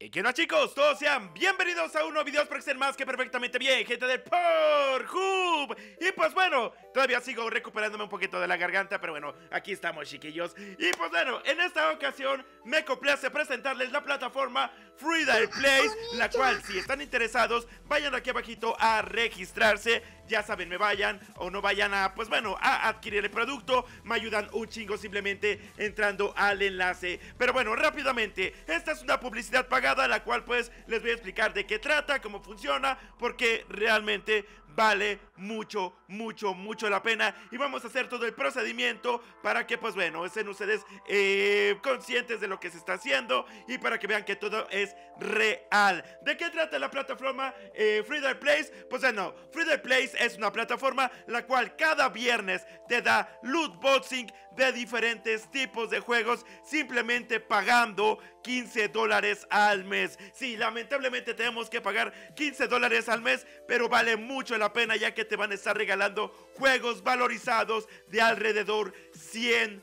Y que no, chicos, todos sean bienvenidos a un nuevo video, espero que estén más que perfectamente bien, gente del Pornhub. Y pues bueno, todavía sigo recuperándome un poquito de la garganta, pero bueno, aquí estamos, chiquillos. Y pues bueno, en esta ocasión me complace presentarles la plataforma FridayPlays, la cual, si están interesados, vayan aquí abajito a registrarse. Ya saben, me vayan o no vayan a, pues bueno, a adquirir el producto, me ayudan un chingo simplemente entrando al enlace. Pero bueno, rápidamente, esta es una publicidad pagada, la cual pues les voy a explicar de qué trata, cómo funciona, porque realmente vale mucho, mucho, mucho la pena. Y vamos a hacer todo el procedimiento para que pues bueno, estén ustedes conscientes de lo que se está haciendo y para que vean que todo es real. ¿De qué trata la plataforma FridayPlays? Pues bueno, FridayPlays es una plataforma la cual cada viernes te da loot boxing de diferentes tipos de juegos simplemente pagando $15 al mes. Sí, lamentablemente tenemos que pagar $15 al mes, pero vale mucho la pena ya que te van a estar regalando juegos valorizados de alrededor $100.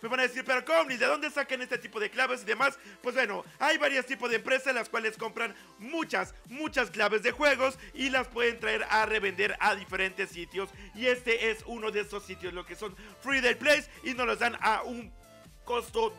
Me van a decir, pero Comlis, ¿de dónde sacan este tipo de claves y demás? Pues bueno, hay varios tipos de empresas las cuales compran muchas claves de juegos y las pueden traer a revender a diferentes sitios. Y este es uno de esos sitios, lo que son FridayPlays, y nos los dan a un costo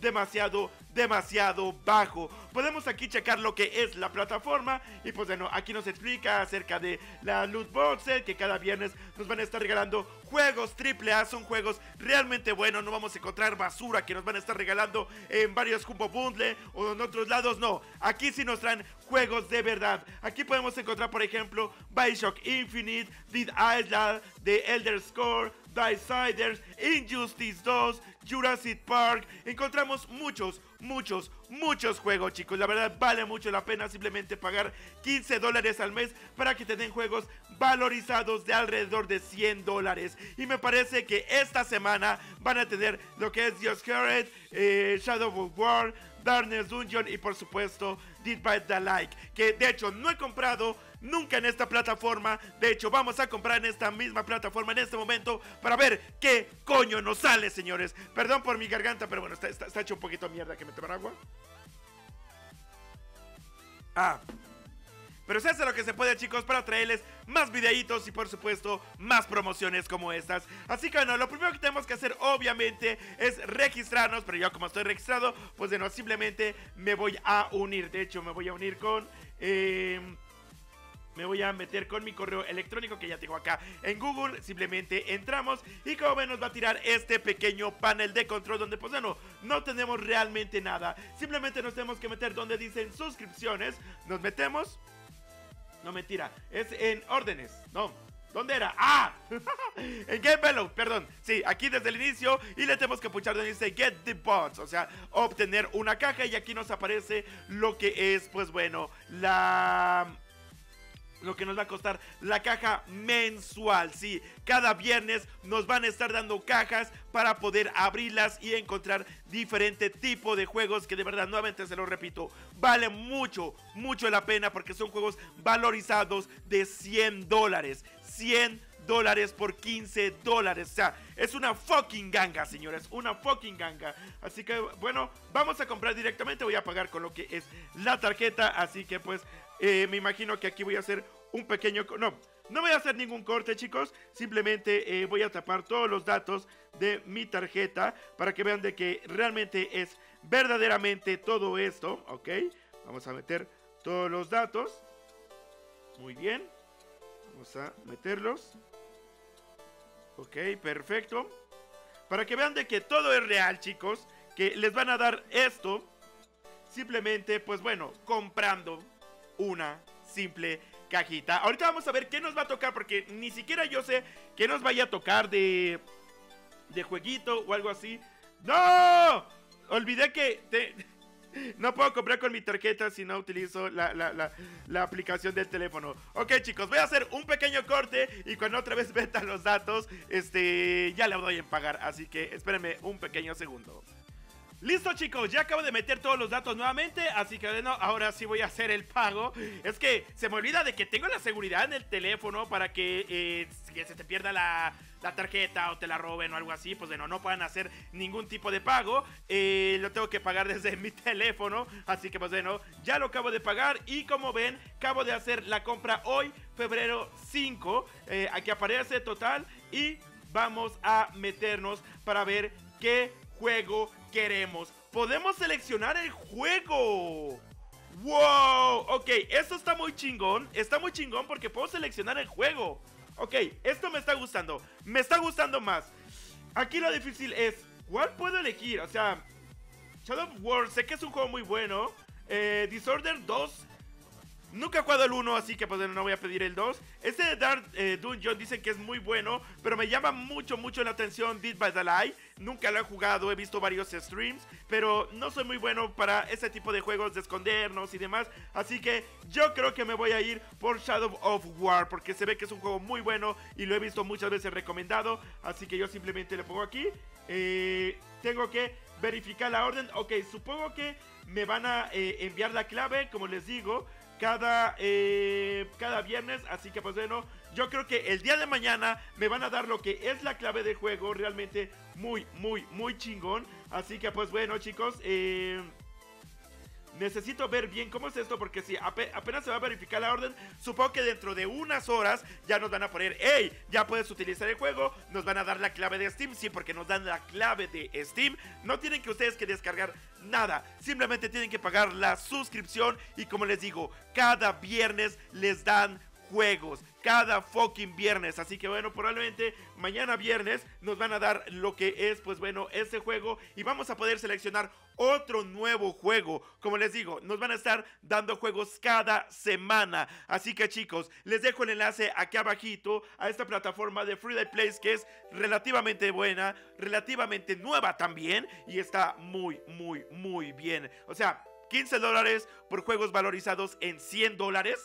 demasiado bajo. Podemos aquí checar lo que es la plataforma y pues bueno, aquí nos explica acerca de la loot boxes, que cada viernes nos van a estar regalando juegos AAA, son juegos realmente buenos, no vamos a encontrar basura que nos van a estar regalando en varios Jumbo Bundle o en otros lados, no, aquí sí nos traen juegos de verdad. Aquí podemos encontrar por ejemplo Bioshock Infinite, Dead Island, The Elder Scrolls, Dice Siders, Injustice 2, Jurassic Park. Encontramos muchos juegos, chicos. La verdad vale mucho la pena simplemente pagar $15 al mes para que te den juegos valorizados de alrededor de $100. Y me parece que esta semana van a tener lo que es Dioscured, Shadow of War, Darkest Dungeon y por supuesto Dead by Daylight, que de hecho no he comprado nunca en esta plataforma. De hecho vamos a comprar en esta misma plataforma en este momento para ver qué coño nos sale, señores. Perdón por mi garganta, pero bueno, está hecho un poquito mierda. ¿Que me tomar agua? Ah, pero se hace lo que se puede, chicos, para traerles más videitos y por supuesto más promociones como estas. Así que bueno, lo primero que tenemos que hacer obviamente es registrarnos, pero yo como estoy registrado, pues bueno, simplemente me voy a unir. De hecho me voy a unir con... me voy a meter con mi correo electrónico que ya tengo acá en Google. Simplemente entramos y como ven nos va a tirar este pequeño panel de control donde pues bueno, no tenemos realmente nada. Simplemente nos tenemos que meter donde dicen suscripciones. Nos metemos. No, mentira, es en órdenes. No, ¿dónde era? ¡Ah! En Game Below, perdón. Sí, aquí desde el inicio. Y le tenemos que puchar donde dice Get the Box, o sea, obtener una caja. Y aquí nos aparece lo que es, pues bueno, la... lo que nos va a costar la caja mensual. Sí, cada viernes nos van a estar dando cajas para poder abrirlas y encontrar diferente tipo de juegos que de verdad, nuevamente se lo repito, vale mucho la pena porque son juegos valorizados de $100. $100 por $15. O sea, es una fucking ganga, señores, una fucking ganga. Así que bueno, vamos a comprar directamente. Voy a pagar con lo que es la tarjeta. Así que pues me imagino que aquí voy a hacer un pequeño... No voy a hacer ningún corte, chicos. Simplemente voy a tapar todos los datos de mi tarjeta para que vean de que realmente es verdaderamente todo esto. Ok, vamos a meter todos los datos. Muy bien, vamos a meterlos. Ok, perfecto. Para que vean de que todo es real, chicos, que les van a dar esto simplemente, pues bueno, comprando una simple cajita. Ahorita vamos a ver qué nos va a tocar porque ni siquiera yo sé qué nos vaya a tocar de jueguito o algo así. ¡No! Olvidé que... no puedo comprar con mi tarjeta si no utilizo la aplicación del teléfono. Ok, chicos, voy a hacer un pequeño corte y cuando otra vez meta los datos, ya le doy en pagar. Así que espérenme un pequeño segundo. Listo, chicos, ya acabo de meter todos los datos nuevamente, así que bueno, ahora sí voy a hacer el pago. Es que se me olvida de que tengo la seguridad en el teléfono para que se te pierda la tarjeta o te la roben o algo así. Pues bueno, no puedan hacer ningún tipo de pago. Lo tengo que pagar desde mi teléfono, así que pues bueno, ya lo acabo de pagar. Y como ven, acabo de hacer la compra hoy, febrero 5. Aquí aparece total y vamos a meternos para ver qué juego queremos. Podemos seleccionar el juego. ¡Wow! Ok, esto está muy chingón. Está muy chingón porque puedo seleccionar el juego. Ok, esto me está gustando. Me está gustando más. Aquí lo difícil es, ¿cuál puedo elegir? O sea, Shadow of War, sé que es un juego muy bueno. Disorder 2, nunca he jugado el 1, así que pues no voy a pedir el 2. Este de Dark Dungeon dicen que es muy bueno, pero me llama mucho, mucho la atención Dead by Daylight. Nunca lo he jugado, he visto varios streams, pero no soy muy bueno para este tipo de juegos de escondernos y demás. Así que yo creo que me voy a ir por Shadow of War, porque se ve que es un juego muy bueno y lo he visto muchas veces recomendado. Así que yo simplemente le pongo aquí. Tengo que verificar la orden. Ok, supongo que me van a enviar la clave, como les digo, cada viernes, así que pues bueno, yo creo que el día de mañana me van a dar lo que es la clave del juego, realmente muy, muy, muy chingón. Así que pues bueno, chicos, necesito ver bien cómo es esto, porque si apenas se va a verificar la orden, supongo que dentro de unas horas ya nos van a poner, hey, ya puedes utilizar el juego, nos van a dar la clave de Steam. Sí, porque nos dan la clave de Steam. No tienen que ustedes que descargar nada, simplemente tienen que pagar la suscripción. Y como les digo, cada viernes les dan juegos, cada fucking viernes. Así que bueno, probablemente mañana viernes nos van a dar lo que es, pues bueno, este juego. Y vamos a poder seleccionar otro nuevo juego. Como les digo, nos van a estar dando juegos cada semana. Así que chicos, les dejo el enlace aquí abajito a esta plataforma de FridayPlays, que es relativamente buena, relativamente nueva también, y está muy, muy, muy bien. O sea, $15 por juegos valorizados en $100.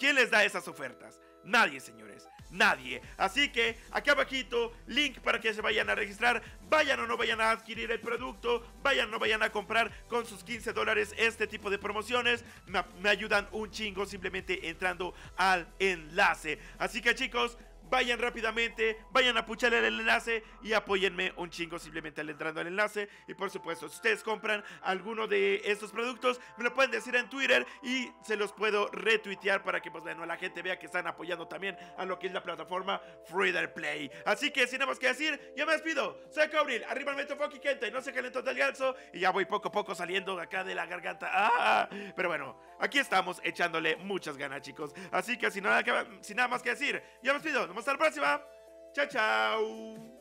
¿Quién les da esas ofertas? Nadie, señores, nadie. Así que aquí abajito, link para que se vayan a registrar. Vayan o no vayan a adquirir el producto, vayan o no vayan a comprar con sus $15 este tipo de promociones. Me ayudan un chingo simplemente entrando al enlace. Así que chicos, vayan rápidamente, vayan a puchar el enlace y apóyenme un chingo simplemente al entrando al enlace. Y por supuesto, si ustedes compran alguno de estos productos, me lo pueden decir en Twitter y se los puedo retuitear para que pues bueno, la gente vea que están apoyando también a lo que es la plataforma FridayPlay. Así que sin nada más que decir, yo me despido. Soy Counil, arriba el Meto Foki Kente, no se calentó del ganso. Y ya voy poco a poco saliendo acá de la garganta. ¡Ah! Pero bueno, aquí estamos echándole muchas ganas, chicos. Así que sin nada más que decir, yo me despido. Hasta la próxima. Chao, chao.